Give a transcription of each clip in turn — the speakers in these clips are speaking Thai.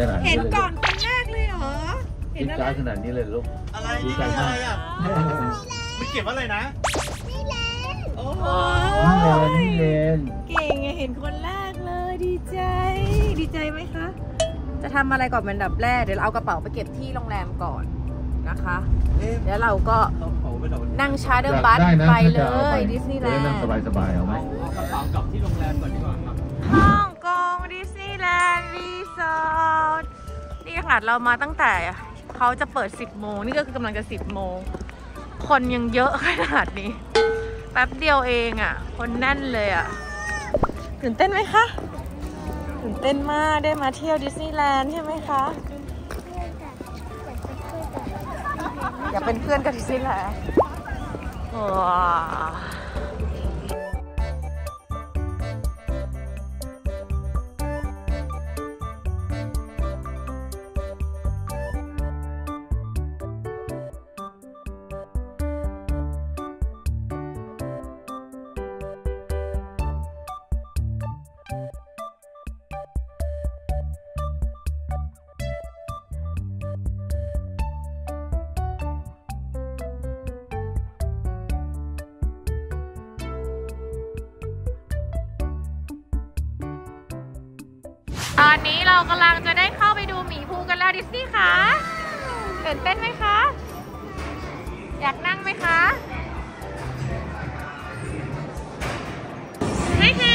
ขนาดนี้เห็นก่อนคนแรกเลยเหรอเห็นอะไรขนาดนี้เลยลูกอะไรอะไรอ่ะไม่เก็บอะไรนะนี่แลนด์โอ้โหนี่แลนด์เก่งไงเห็นคนแรกเลยดีใจดีใจไหมคะจะทำอะไรก่อนเป็นดับแรกเดี๋ยวเราเอากระเป๋าไปเก็บที่โรงแรมก่อนนะคะเดี๋ยวเราก็นั่งชาร์เตอร์บัสไปเลยดิสนีย์แลนด์นั่งสบายๆเอาไหมเอากระเป๋ากลับที่โรงแรมก่อนดีกว่าครับฮ่องกงดิสนีย์แลนด์รีสอร์ทนี่ขนาดเรามาตั้งแต่เขาจะเปิด10โมงนี่ก็คือกำลังจะ10โมงคนยังเยอะขนาดนี้แป๊บเดียวเองอ่ะคนแน่นเลยอ่ะตื่นเต้นไหมคะตื่นเต้นมากได้มาเที่ยวดิสนีย์แลนด์ใช่ไหมคะอยากเป็นเพื่อนกับดิสนีย์แลนด์ตอนนี้เรากำลังจะได้เข้าไปดูหมีภูกันแล้วดิสนี่คะตื่นเต้นไหมคะอยากนั่งไหมคะไม่ค่ะ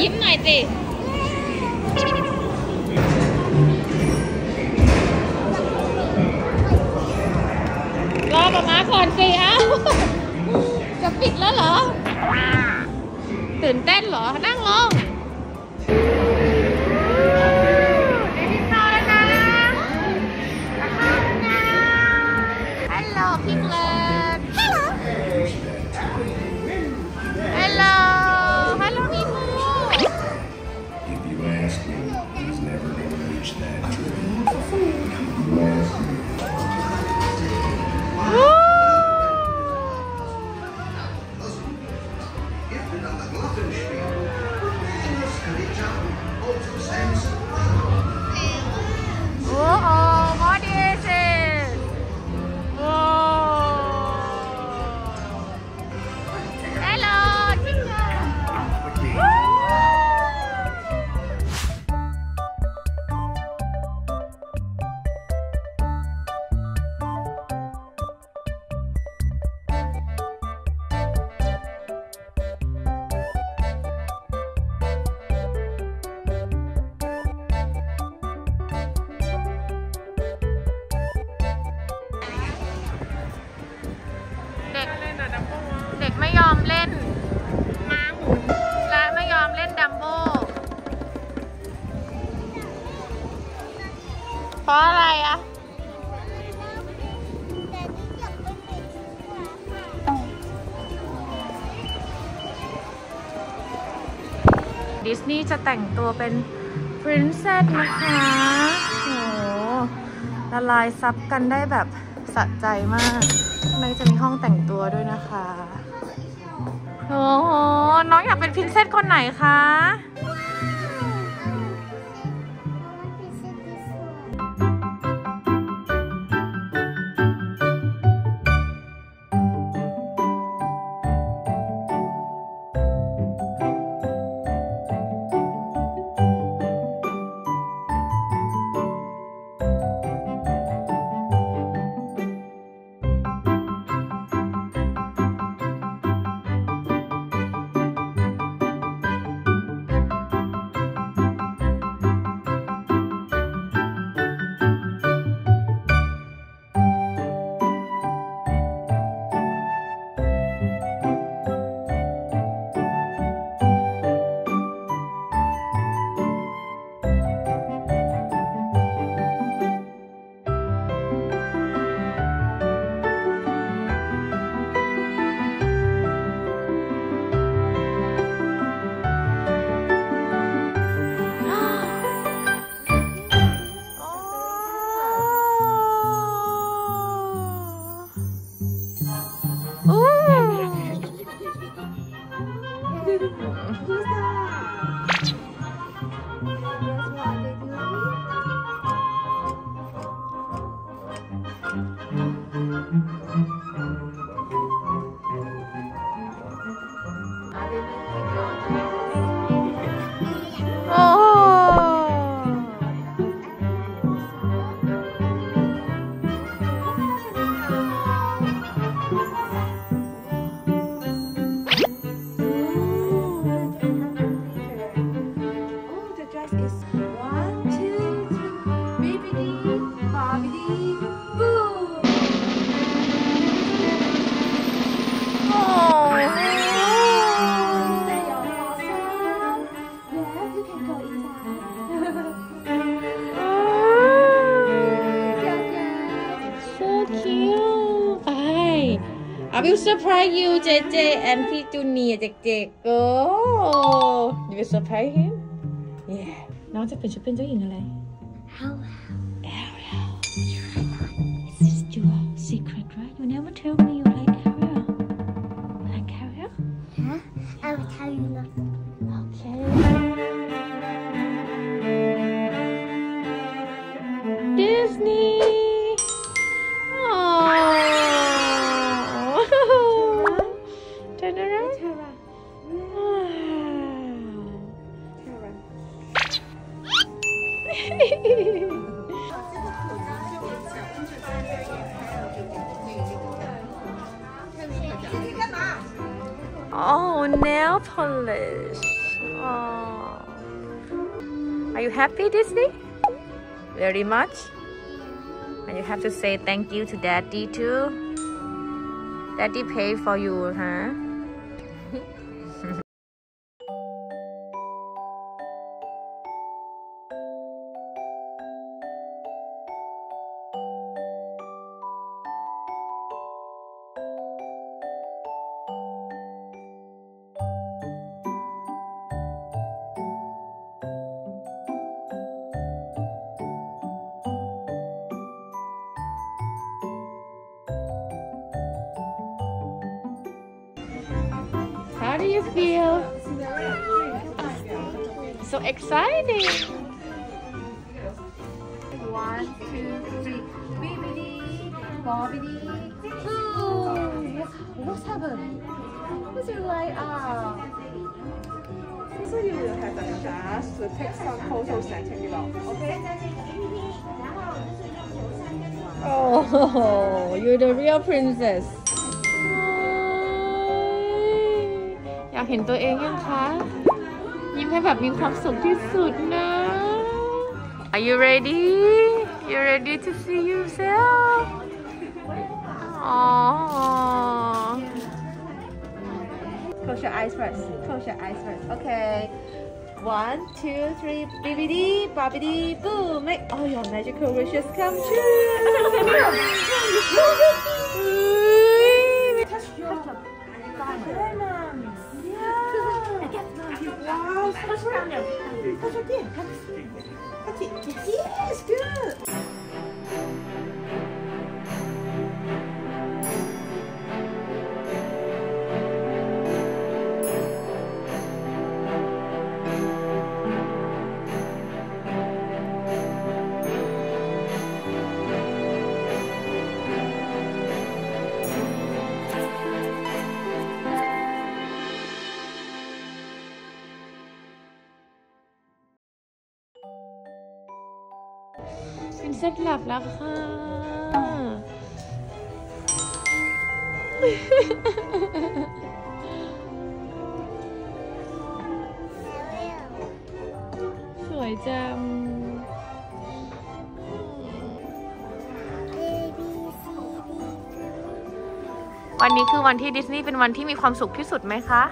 ยิ้มหน่อยสิรอมาก่อนสิเอ้าจะปิดแล้วเหรอตื่นเต้นเหรอนั่งลงเพราะอะไรอะดิสนีย์จะแต่งตัวเป็นพรินเซสนะคะโหละลายซับกันได้แบบสะใจมากข้างในจะมีห้องแต่งตัวด้วยนะคะโอ้โหน้องอยากเป็นพรินเซสคนไหนคะ will surprise you, JJ and P Junior. JJ, go. You will surprise him. Yeah. น้องจะเป็นชุดเป็นเจ้าหญิงอะไร Ariel. You are not. It's just your secret, right? You never tell me you like Ariel. Like Ariel? Huh? I will tell you nothing. Okay. Disney. Oh, nail polish. Oh. Are you happy, Disney? Very much. And you have to say thank you to Daddy too. Daddy paid for you, huh? How do you feel? So exciting! 1, 2, 3, bibbidi, bobbidi, boo! What's happened? What's your light up? So you will have the chance to take some photos and check it out, okay? Oh, you're the real princess. เห็นตัวเองยังคะยิ้มให้แบบมีความสุขที่สุดนะ Are you ready? You ready to see yourself? Oh. Close your eyes first. Close your eyes first. Okay. 1, 2, 3. Bibbidi, bobbidi, boo! Make all your magical wishes come true. Touch your diamond. Wow, touch around now. Touch again. Touch it. Yes, good. Princess หลับแล้วค่ะ สวยจัง วันนี้คือวันที่ดิสนีย์เป็นวันที่มีความสุขที่สุดไหมคะ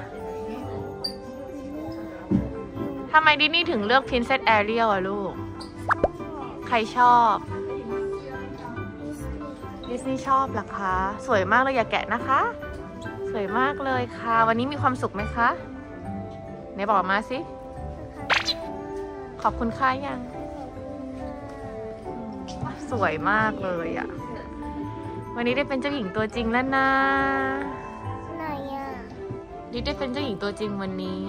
ทำไมดิสนีย์ถึงเลือก Princess Ariel อะลูกใครชอบดิสนีย์ชอบหรอคะสวยมากเลยอย่าแกะนะคะสวยมากเลยค่ะวันนี้มีความสุขไหมคะไหนบอกมาสิขอบคุณค่ะยังสวยมากเลยอ่ะวันนี้ได้เป็นเจ้าหญิงตัวจริงแล้วนะไหนอ่ะนี่ได้เป็นเจ้าหญิงตัวจริงวันนี้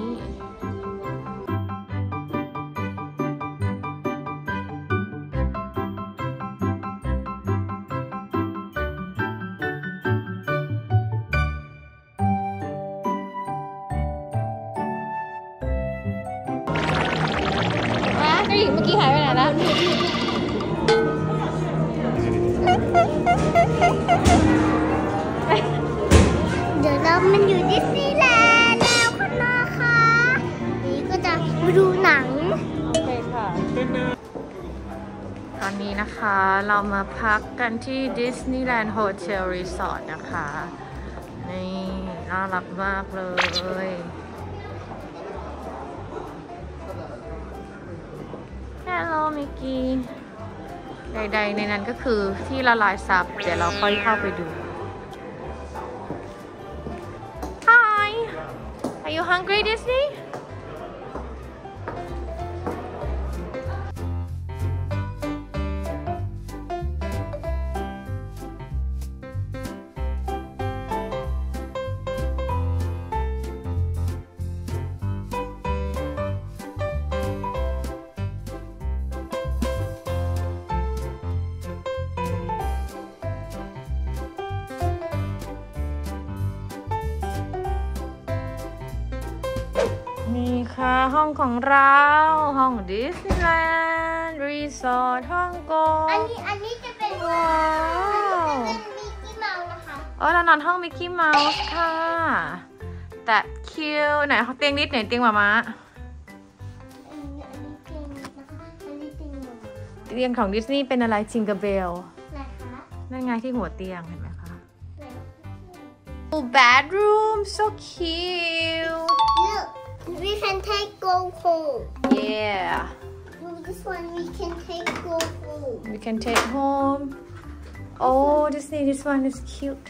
เมื่อกี้หายไปไหนแล้ว เดี๋ยวเรามันอยู่ดิสนีย์แลนด์แล้วคุณน้าคะนี่ก็จะมาดูหนังโอเคค่ะตอนนี้นะคะเรามาพักกันที่ดิสนีย์แลนด์โฮเทลรีสอร์ทนะคะนี่น่ารักมากเลยHello, Mickey ใดๆในนั้นก็คือที่ละลายซับเดี๋ยวเราค่อยเข้าไปดู hungry, Disney?ห้องของเราห้อง Disneyland Resort ฮ่องกงอันนี้จะเป็นว้าวมิกกี้เมาส์นะคะอ๋อเรานอนห้องมิกกี้เมาส์ค่ะแต่คิวไหนเตียงนิดไหนเตียงหม่าเตียงของดิสนีย์เป็นอะไรจิงเกอร์เบลนั่นไงที่หัวเตียงเห็นไหมคะ bedroom so cute We can take go home. Yeah. This one we can take go home. We can take home. Oh, Disney, this one is cute.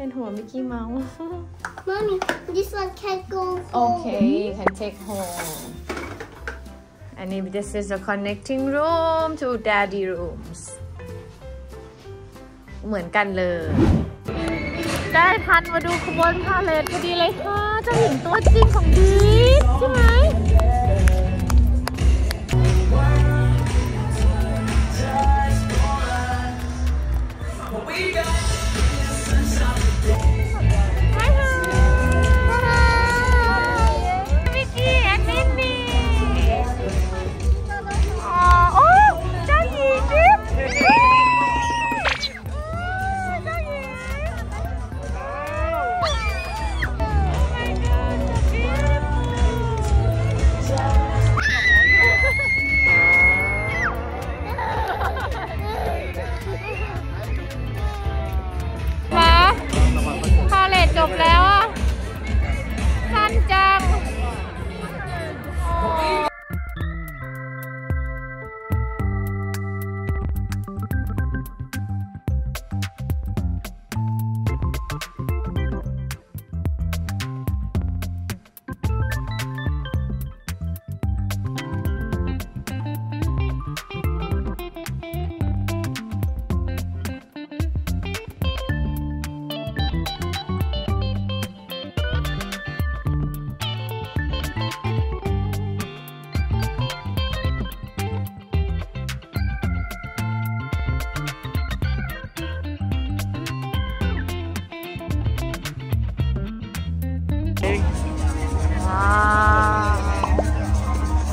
And who? Mickey Mouse. Mommy, this one can go home. Okay, you can take home. And if this is a connecting room to daddy rooms. เหมือนกันเลยได้ทันมาดูขบวนพาเลทพอดีเลยค่ะเจ้าหญิงตัวจริงของดิสใช่ไหมจบแล้วอ่ะสั้นจัง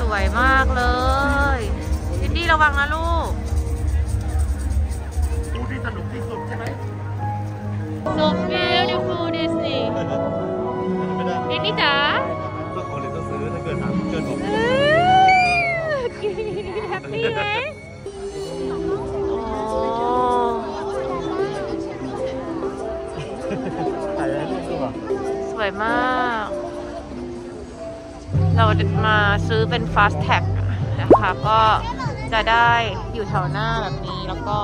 สวยมากเลยดิสนีย์ระวังนะลูกดูที่สนุกที่สุดใช่ไหม So beautiful Disney ดิสนีย์จ๋าทุกคนเลยจะซื้อถ้าเกิดถามเกินผมแฮปปี้ไหมสวยมากเรามาซื้อเป็น fast tag นะคะก็จะได้อยู่แถวหน้าแบบนี้แล้วก็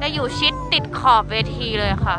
ได้อยู่ชิดติดขอบเวทีเลยค่ะ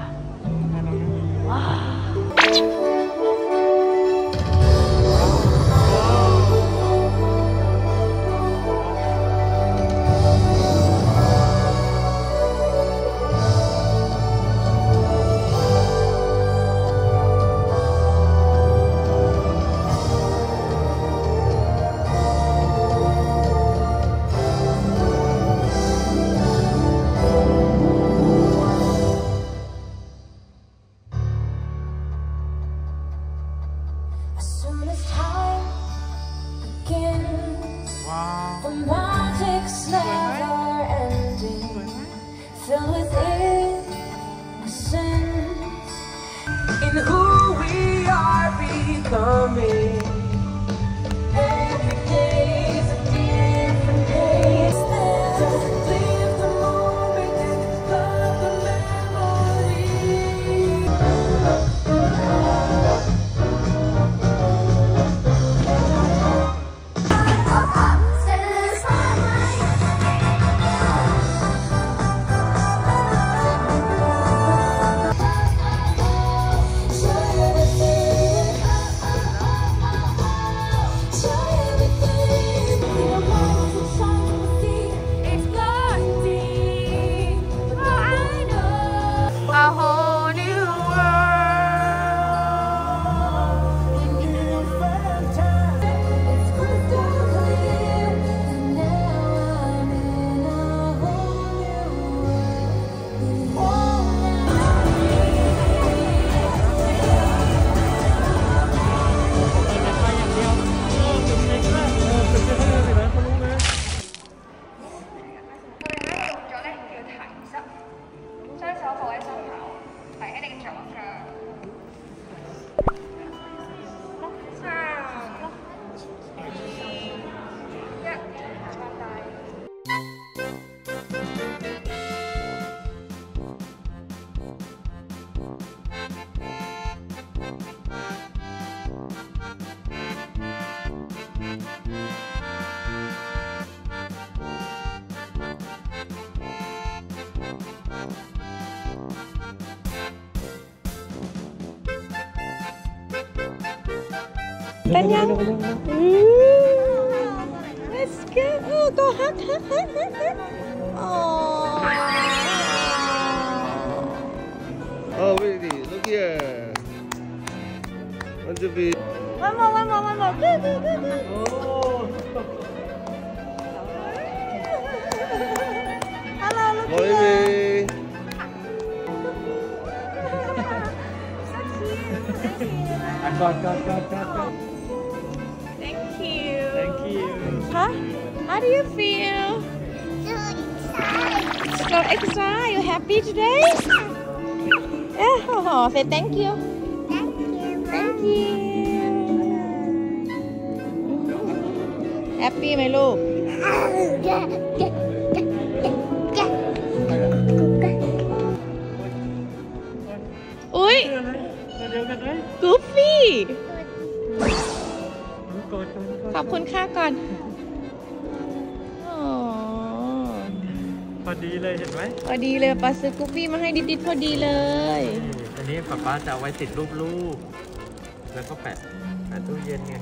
เต้นยัง let's go ตัวฮักฮักฮักฮักOh baby, look here. Want to be? One more. Good. Oh. Hello, look here. Got. Thank you. Huh? How do you feel? So excited. Are you happy today? Oh, say thank you. Thank you. Happy ไหมลูก อุ๊ย กูฟี่ ขอบคุณค่ะก่อน พอดีเลยเห็นไหม พอดีเลยป้าซื้อกูฟี่มาให้ดิดๆพอดีเลยอันนี้ป้าจะเอาไว้ติดรูปแล้วก็แปะตู้เย็นไง